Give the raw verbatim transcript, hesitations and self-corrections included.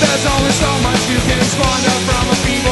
There's only so much you can squander from a people.